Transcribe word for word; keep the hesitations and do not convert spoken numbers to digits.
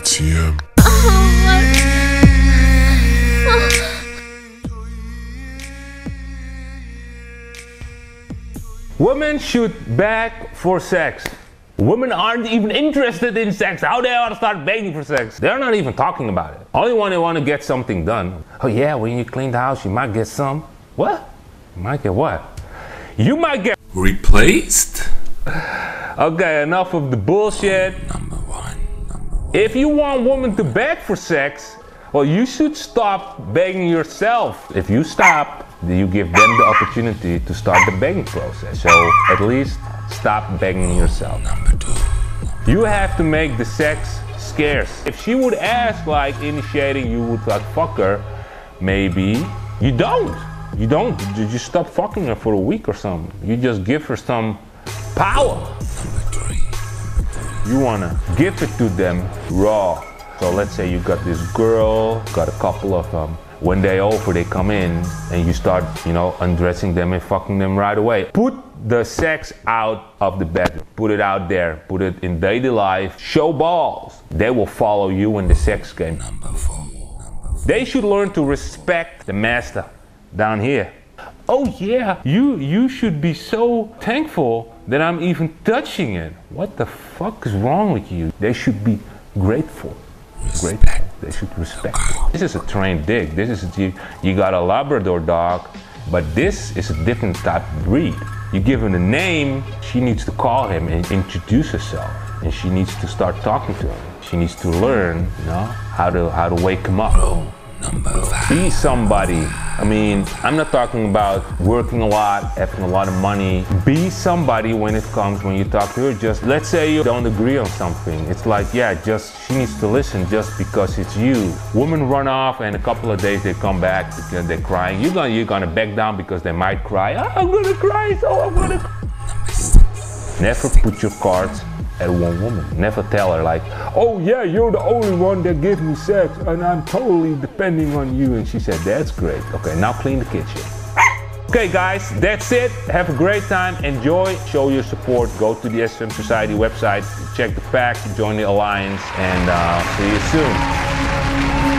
A T M. Women should beg for sex. Women aren't even interested in sex. How they ought to start begging for sex? They're not even talking about it. Only when they want to get something done. Oh yeah, when you clean the house, you might get some. What? You might get what? You might get replaced? Okay, enough of the bullshit. Oh, number one, number one. If you want women to beg for sex, well, you should stop begging yourself. If you stop, you give them the opportunity to start the begging process. So at least stop begging yourself. Number two. You have to make the sex scarce. If she would ask, like initiating, you would like fuck her. Maybe you don't. You don't. You just stop fucking her for a week or something. You just give her some power. Number three. You wanna give it to them raw. So let's say you got this girl, got a couple of them. When they over, they come in and you start, you know, undressing them and fucking them right away. Put the sex out of the bedroom. Put it out there. Put it in daily life. Show balls. They will follow you in the sex game. Number four. Number four. They should learn to respect the master down here. Oh yeah, you you should be so thankful that I'm even touching it. What the fuck is wrong with you? They should be grateful. Great. They should respect it. This is a trained dick. This is a, you, you got a Labrador dog, but this is a different type of breed. You give him a name, she needs to call him and introduce herself, and she needs to start talking to him. She needs to learn, you know, how to how to wake him up. Oh, number five. Be somebody. I mean, I'm not talking about working a lot, having a lot of money. Be somebody when it comes, when you talk to her. Just, let's say you don't agree on something. It's like, yeah, just, she needs to listen just because it's you. Women run off and a couple of days they come back because they're crying. You're gonna, you're gonna back down because they might cry. Oh, I'm gonna cry, so I'm gonna cry. Never put your cards at one woman. Never tell her like, oh yeah, you're the only one that gives me sex and I'm totally depending on you. And she said, that's great. Okay, now clean the kitchen. Okay guys, that's it. Have a great time. Enjoy. Show your support. Go to the S F M Society website. Check the facts. Join the alliance. And uh, see you soon.